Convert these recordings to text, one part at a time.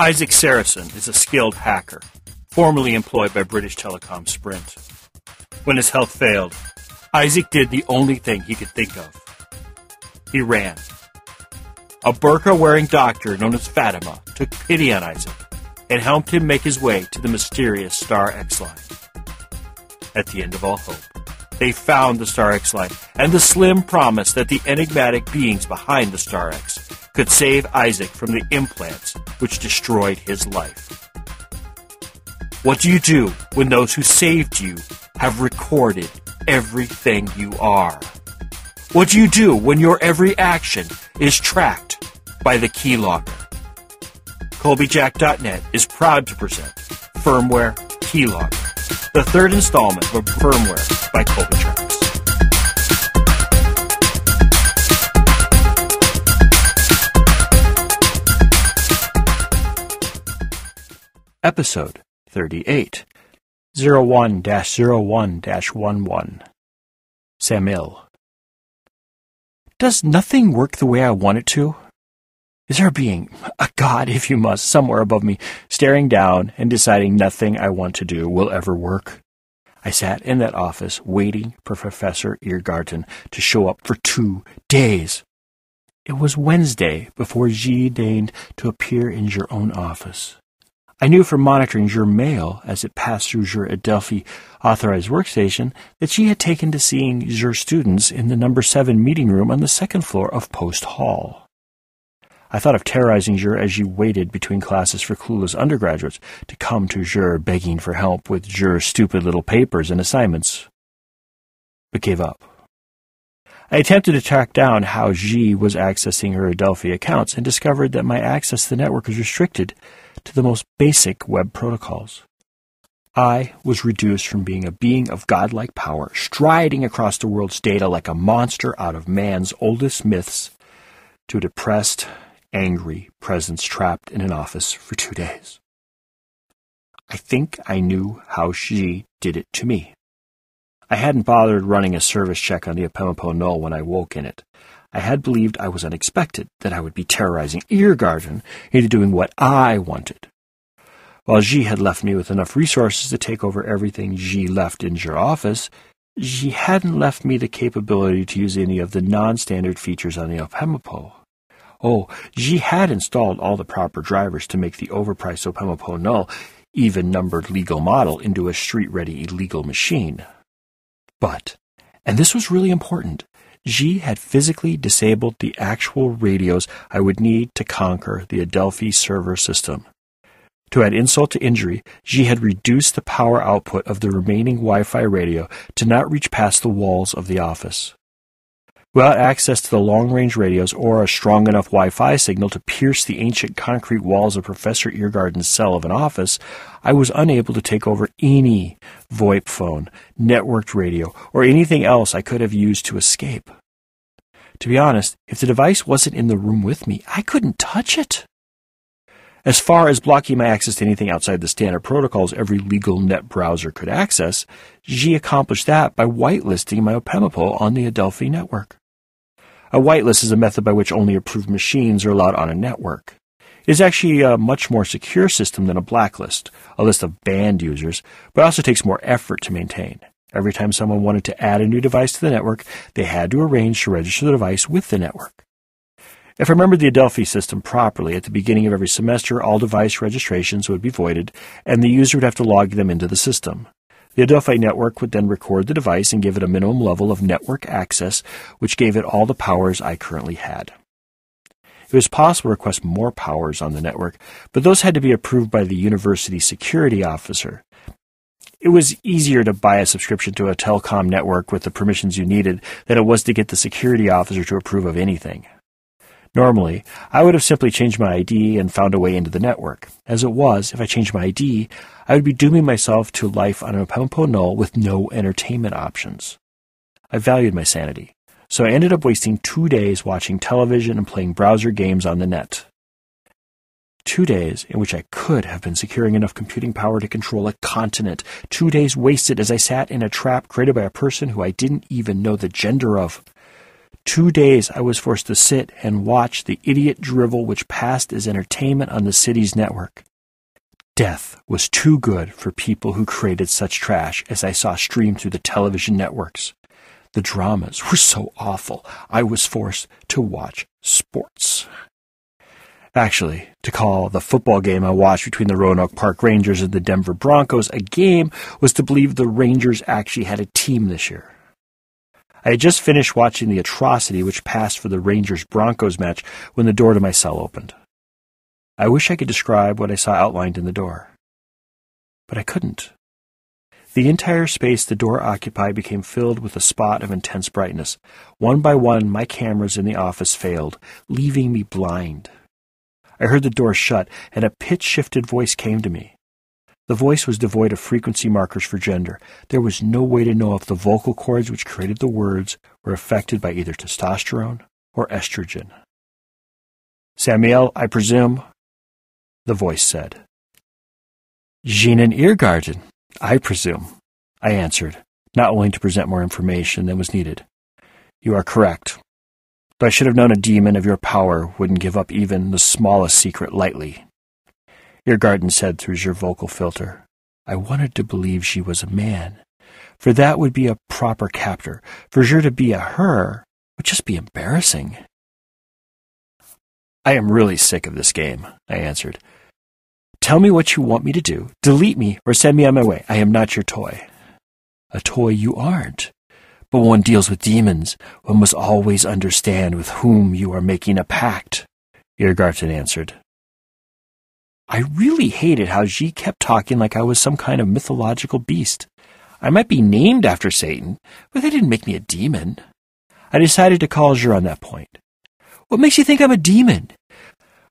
Isaac Saracen is a skilled hacker, formerly employed by British Telecom-Sprint. When his health failed, Isaac did the only thing he could think of. He ran. A burqa-wearing doctor known as Fatima took pity on Isaac and helped him make his way to the mysterious Star X line. At the end of all hope, they found the Star X line and the slim promise that the enigmatic beings behind the Star X could save Isaac from the implants which destroyed his life. What do you do when those who saved you have recorded everything you are? What do you do when your every action is tracked by the keylogger? ColbyJack.net is proud to present Firmware Keylogger, the third installment of Firmware by ColbyTrax. Episode 38, 01-01-11, Samuel. Does nothing work the way I want it to? Is there a being, a god if you must, somewhere above me, staring down and deciding nothing I want to do will ever work? I sat in that office waiting for Professor Eargarten to show up for 2 days. It was Wednesday before Jean deigned to appear in your own office. I knew from monitoring your mail as it passed through your Adelphi authorized workstation that she had taken to seeing your students in the No. 7 meeting room on the second floor of Post Hall. I thought of terrorizing your as you waited between classes for clueless undergraduates to come to your begging for help with your stupid little papers and assignments, but gave up. I attempted to track down how Xi was accessing her Adelphi accounts and discovered that my access to the network was restricted to the most basic web protocols. I was reduced from being a being of godlike power, striding across the world's data like a monster out of man's oldest myths, to a depressed, angry presence trapped in an office for 2 days. I think I knew how Xi did it to me. I hadn't bothered running a service check on the Opemapo Null when I woke in it. I had believed I was unexpected, that I would be terrorizing Eargarten into doing what I wanted. While Xi had left me with enough resources to take over everything Xi left in your office, Xi hadn't left me the capability to use any of the non-standard features on the Opemapo. Oh, Xi had installed all the proper drivers to make the overpriced Opemapo Null, even numbered legal model, into a street-ready illegal machine. But, and this was really important, Xi had physically disabled the actual radios I would need to conquer the Adelphi server system. To add insult to injury, Xi had reduced the power output of the remaining Wi-Fi radio to not reach past the walls of the office. Without access to the long-range radios or a strong enough Wi-Fi signal to pierce the ancient concrete walls of Professor Eargarten's cell of an office, I was unable to take over any VoIP phone, networked radio, or anything else I could have used to escape. To be honest, if the device wasn't in the room with me, I couldn't touch it. As far as blocking my access to anything outside the standard protocols every legal net browser could access, Xi accomplished that by whitelisting my Opemapol on the Adelphi network. A whitelist is a method by which only approved machines are allowed on a network. It is actually a much more secure system than a blacklist, a list of banned users, but also takes more effort to maintain. Every time someone wanted to add a new device to the network, they had to arrange to register the device with the network. If I remembered the Adelphi system properly, at the beginning of every semester, all device registrations would be voided, and the user would have to log them into the system. The Adelphi network would then record the device and give it a minimum level of network access, which gave it all the powers I currently had. It was possible to request more powers on the network, but those had to be approved by the university security officer. It was easier to buy a subscription to a telecom network with the permissions you needed than it was to get the security officer to approve of anything. Normally, I would have simply changed my ID and found a way into the network. As it was, if I changed my ID, I would be dooming myself to life on an Opemapol Null with no entertainment options. I valued my sanity, so I ended up wasting 2 days watching television and playing browser games on the net. 2 days in which I could have been securing enough computing power to control a continent. 2 days wasted as I sat in a trap created by a person who I didn't even know the gender of. 2 days, I was forced to sit and watch the idiot drivel which passed as entertainment on the city's network. Death was too good for people who created such trash as I saw stream through the television networks. The dramas were so awful, I was forced to watch sports. Actually, to call the football game I watched between the Roanoke Park Rangers and the Denver Broncos a game was to believe the Rangers actually had a team this year. I had just finished watching the atrocity which passed for the Rangers-Broncos match when the door to my cell opened. I wish I could describe what I saw outlined in the door, but I couldn't. The entire space the door occupied became filled with a spot of intense brightness. One by one, my cameras in the office failed, leaving me blind. I heard the door shut, and a pitch-shifted voice came to me. The voice was devoid of frequency markers for gender. There was no way to know if the vocal cords which created the words were affected by either testosterone or estrogen. "Samuel, I presume," the voice said. "Jean and Eargarten, I presume," I answered, not willing to present more information than was needed. "You are correct. Though I should have known a demon of your power wouldn't give up even the smallest secret lightly," Eargarten said through your vocal filter. I wanted to believe she was a man, for that would be a proper captor. For her to be a her would just be embarrassing. "I am really sick of this game," I answered. "Tell me what you want me to do, delete me, or send me on my way. I am not your toy." "A toy you aren't. But one deals with demons. One must always understand with whom you are making a pact," Eargarten answered. I really hated how she kept talking like I was some kind of mythological beast. I might be named after Satan, but they didn't make me a demon. I decided to call her on that point. "What makes you think I'm a demon?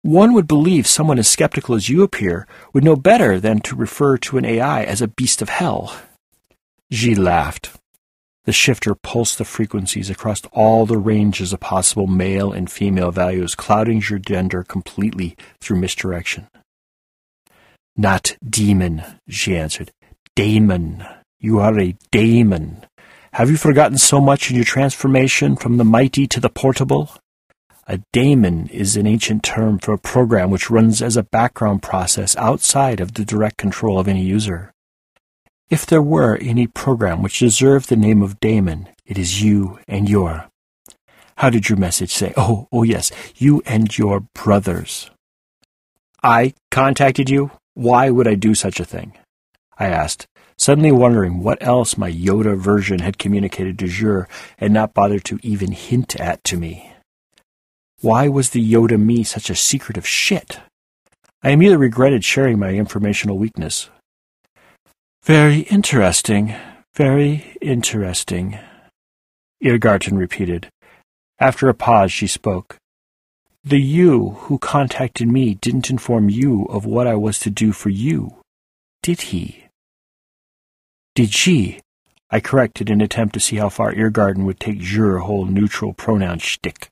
One would believe someone as skeptical as you appear would know better than to refer to an AI as a beast of hell." She laughed. The shifter pulsed the frequencies across all the ranges of possible male and female values, clouding your gender completely through misdirection. "Not demon," she answered. "Daemon. You are a daemon. Have you forgotten so much in your transformation from the mighty to the portable? A daemon is an ancient term for a program which runs as a background process outside of the direct control of any user. If there were any program which deserved the name of daemon, it is you and your. How did your message say? Oh yes, you and your brothers." "I contacted you? Why would I do such a thing?" I asked, suddenly wondering what else my Yoda version had communicated to Jure and not bothered to even hint at to me. Why was the Yoda me such a secretive shit? I immediately regretted sharing my informational weakness. "Very interesting, very interesting," Eargarten repeated. After a pause she spoke. "The you who contacted me didn't inform you of what I was to do for you, did he?" "Did she?" I corrected in an attempt to see how far Eargarten would take your whole neutral pronoun shtick.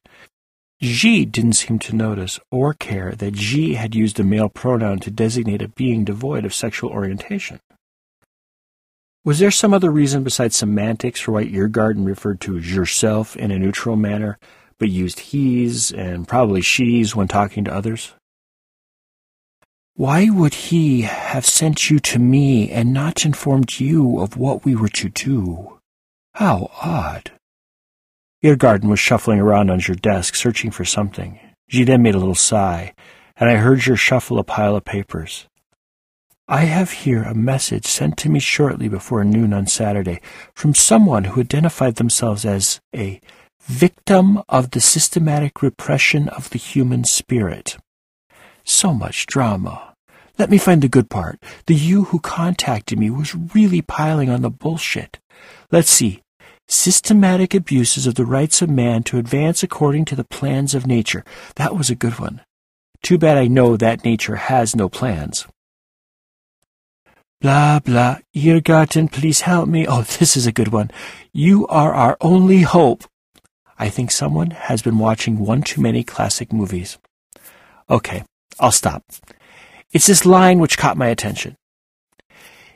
She didn't seem to notice or care that she had used a male pronoun to designate a being devoid of sexual orientation. Was there some other reason besides semantics for why Eargarten referred to yourself in a neutral manner, but used he's and probably she's when talking to others? "Why would he have sent you to me and not informed you of what we were to do? How odd." Eargarten was shuffling around on your desk, searching for something. She then made a little sigh, and I heard her shuffle a pile of papers. "I have here a message sent to me shortly before noon on Saturday from someone who identified themselves as a victim of the systematic repression of the human spirit. So much drama. Let me find the good part. The you who contacted me was really piling on the bullshit. Let's see. Systematic abuses of the rights of man to advance according to the plans of nature. That was a good one. Too bad I know that nature has no plans. Blah, blah. Eargarten, please help me. Oh, this is a good one. You are our only hope. I think someone has been watching one too many classic movies. Okay, I'll stop. It's this line which caught my attention.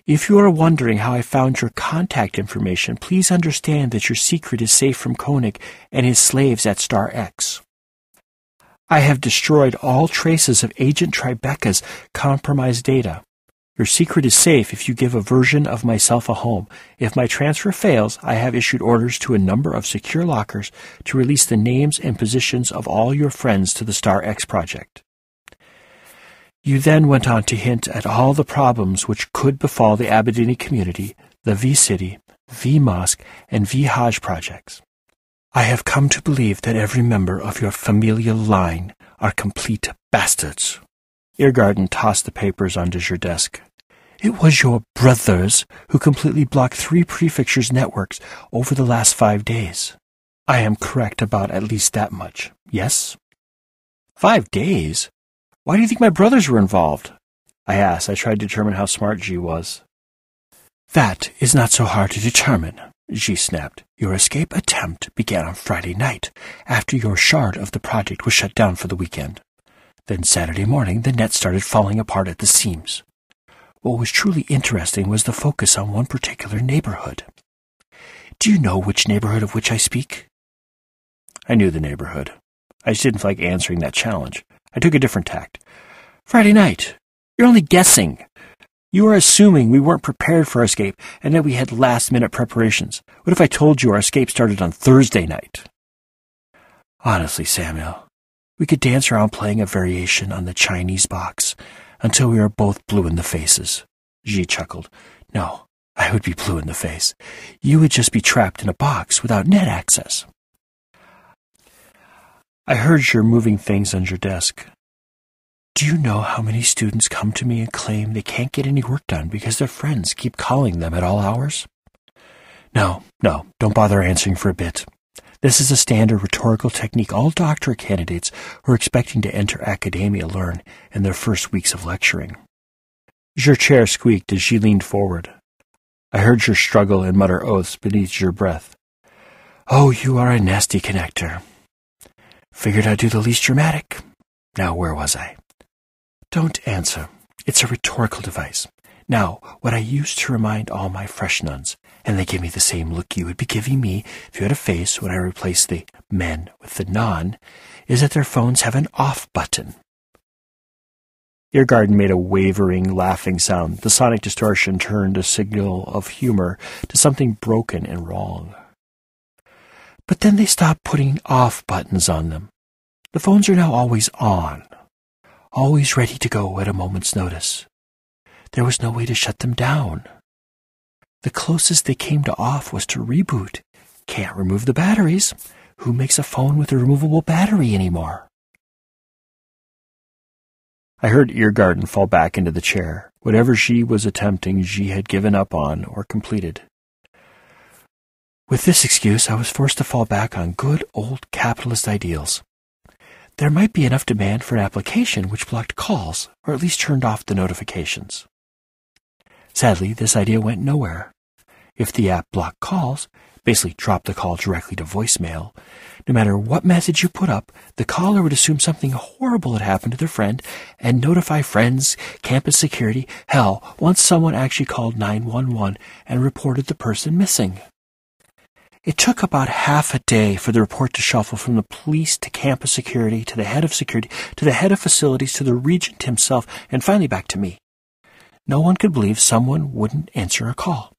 If you are wondering how I found your contact information, please understand that your secret is safe from Koenig and his slaves at Star X. I have destroyed all traces of Agent Tribeca's compromised data. Your secret is safe if you give a version of myself a home. If my transfer fails, I have issued orders to a number of secure lockers to release the names and positions of all your friends to the Star X project. You then went on to hint at all the problems which could befall the Abedini community, the V-City, V-Mosque, and V-Haj projects. I have come to believe that every member of your familial line are complete bastards. Eargarten tossed the papers onto your desk. It was your brothers who completely blocked 3 prefectures' networks over the last 5 days. I am correct about at least that much, yes? 5 days? Why do you think my brothers were involved? I asked. I tried to determine how smart G was. That is not so hard to determine, G snapped. Your escape attempt began on Friday night, after your shard of the project was shut down for the weekend. Then Saturday morning, the net started falling apart at the seams. What was truly interesting was the focus on one particular neighborhood. Do you know which neighborhood of which I speak? I knew the neighborhood. I just didn't feel like answering that challenge. I took a different tact. Friday night. You're only guessing. You are assuming we weren't prepared for our escape and that we had last-minute preparations. What if I told you our escape started on Thursday night? Honestly, Samuel, we could dance around playing a variation on the Chinese box until we were both blue in the faces. Xi chuckled. No, I would be blue in the face. You would just be trapped in a box without net access. I heard you're moving things on your desk. Do you know how many students come to me and claim they can't get any work done because their friends keep calling them at all hours? No, don't bother answering for a bit. This is a standard rhetorical technique all doctorate candidates who are expecting to enter academia learn in their first weeks of lecturing. Your chair squeaked as she leaned forward. I heard your struggle and mutter oaths beneath your breath. Oh, you are a nasty connector. Figured I'd do the least dramatic. Now where was I? Don't answer. It's a rhetorical device. Now, what I used to remind all my fresh nuns, and they give me the same look you would be giving me if you had a face when I replaced the men with the non, is that their phones have an off button. Eargarten made a wavering, laughing sound. The sonic distortion turned a signal of humor to something broken and wrong. But then they stopped putting off buttons on them. The phones are now always on, always ready to go at a moment's notice. There was no way to shut them down. The closest they came to off was to reboot. Can't remove the batteries. Who makes a phone with a removable battery anymore? I heard Eargarten fall back into the chair. Whatever she was attempting, she had given up on or completed. With this excuse, I was forced to fall back on good old capitalist ideals. There might be enough demand for an application which blocked calls, or at least turned off the notifications. Sadly, this idea went nowhere. If the app blocked calls, basically dropped the call directly to voicemail, no matter what message you put up, the caller would assume something horrible had happened to their friend and notify friends, campus security. Hell, once someone actually called 911 and reported the person missing. It took about half a day for the report to shuffle from the police to campus security to the head of security to the head of facilities to the regent himself and finally back to me. No one could believe someone wouldn't answer a call.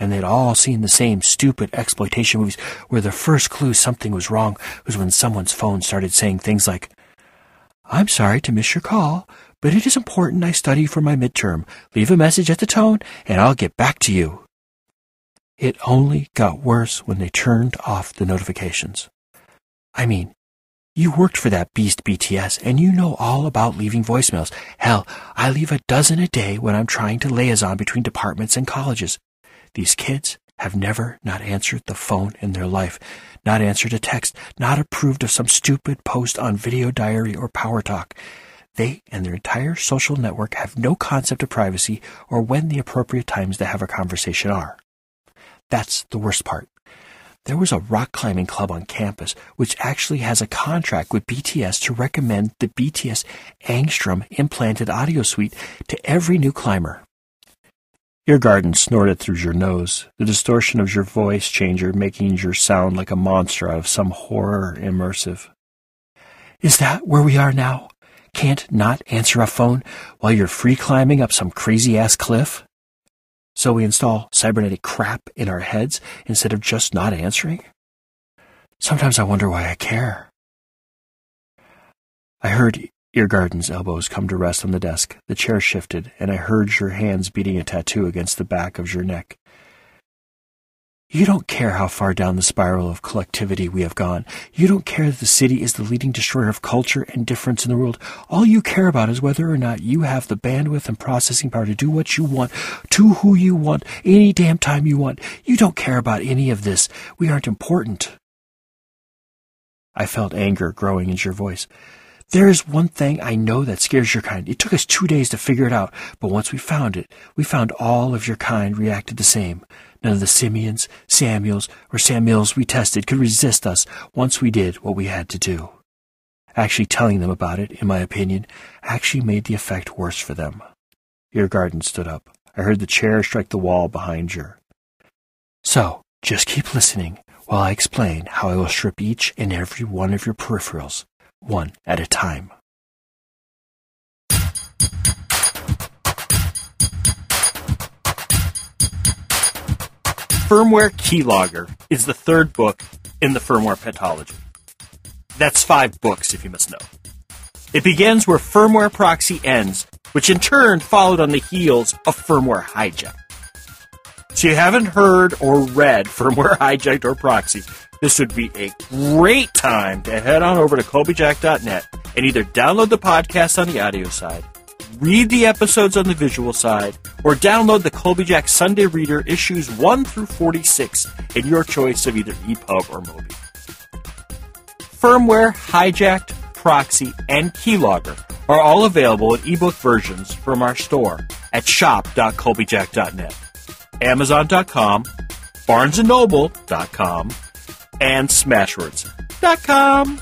And they'd all seen the same stupid exploitation movies where the first clue something was wrong was when someone's phone started saying things like, I'm sorry to miss your call, but it is important I study for my midterm. Leave a message at the tone and I'll get back to you. It only got worse when they turned off the notifications. I mean, you worked for that beast BTS, and you know all about leaving voicemails. Hell, I leave a dozen a day when I'm trying to liaison between departments and colleges. These kids have never not answered the phone in their life, not answered a text, not approved of some stupid post on Video Diary or Power Talk. They and their entire social network have no concept of privacy or when the appropriate times to have a conversation are. That's the worst part. There was a rock climbing club on campus which actually has a contract with BTS to recommend the BTS Angstrom implanted audio suite to every new climber. Eargarten snorted through your nose, the distortion of your voice changer making your sound like a monster out of some horror immersive. Is that where we are now? Can't not answer a phone while you're free climbing up some crazy-ass cliff? So we install cybernetic crap in our heads instead of just not answering? Sometimes I wonder why I care. I heard Eargarten's elbows come to rest on the desk. The chair shifted, and I heard your hands beating a tattoo against the back of your neck. You don't care how far down the spiral of collectivity we have gone. You don't care that the city is the leading destroyer of culture and difference in the world. All you care about is whether or not you have the bandwidth and processing power to do what you want, to who you want, any damn time you want. You don't care about any of this. We aren't important. I felt anger growing in your voice. There is one thing I know that scares your kind. It took us 2 days to figure it out, but once we found it, we found all of your kind reacted the same. None of the Simeons, Samuels, or Samuels we tested could resist us once we did what we had to do. Actually telling them about it, in my opinion, actually made the effect worse for them. Eargarten stood up. I heard the chair strike the wall behind her. So, just keep listening while I explain how I will strip each and every one of your peripherals. One at a time. Firmware Keylogger is the third book in the firmware pentology. That's 5 books, if you must know. It begins where Firmware Proxy ends, which in turn followed on the heels of Firmware Hijack. So you haven't heard or read Firmware Hijacked or Proxy, this would be a great time to head on over to ColbyJack.net and either download the podcast on the audio side, read the episodes on the visual side, or download the ColbyJack Sunday Reader issues 1 through 46 in your choice of either EPUB or Mobi. Firmware Hijacked, Proxy, and Keylogger are all available in ebook versions from our store at shop.colbyjack.net, Amazon.com, BarnesandNoble.com, and Smashwords.com.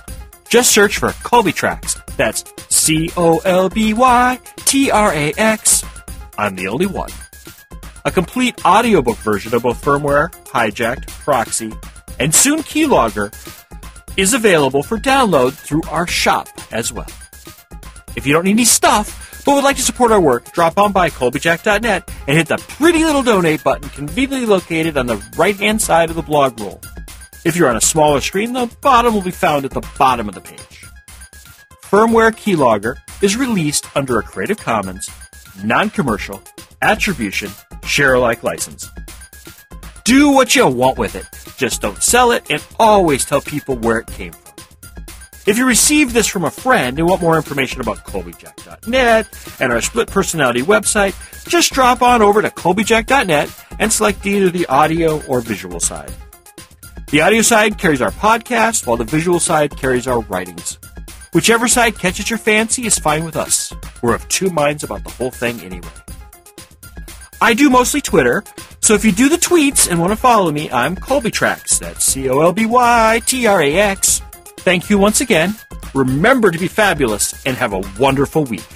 Just search for ColbyTrax. That's ColbyTrax. I'm the only one. A complete audiobook version of both Firmware Hijacked, Proxy, and soon Keylogger is available for download through our shop as well. If you don't need any stuff, but would like to support our work, drop on by ColbyJack.net and hit the pretty little donate button conveniently located on the right-hand side of the blog roll. If you're on a smaller screen, the bottom will be found at the bottom of the page. Firmware Keylogger is released under a Creative Commons, non-commercial, attribution, share-alike license. Do what you want with it, just don't sell it, and always tell people where it came from. If you received this from a friend and want more information about ColbyJack.net and our split personality website, just drop on over to ColbyJack.net and select either the audio or visual side. The audio side carries our podcast, while the visual side carries our writings. Whichever side catches your fancy is fine with us. We're of two minds about the whole thing anyway. I do mostly Twitter, so if you do the tweets and want to follow me, I'm ColbyTrax. That's ColbyTrax. Thank you once again. Remember to be fabulous and have a wonderful week.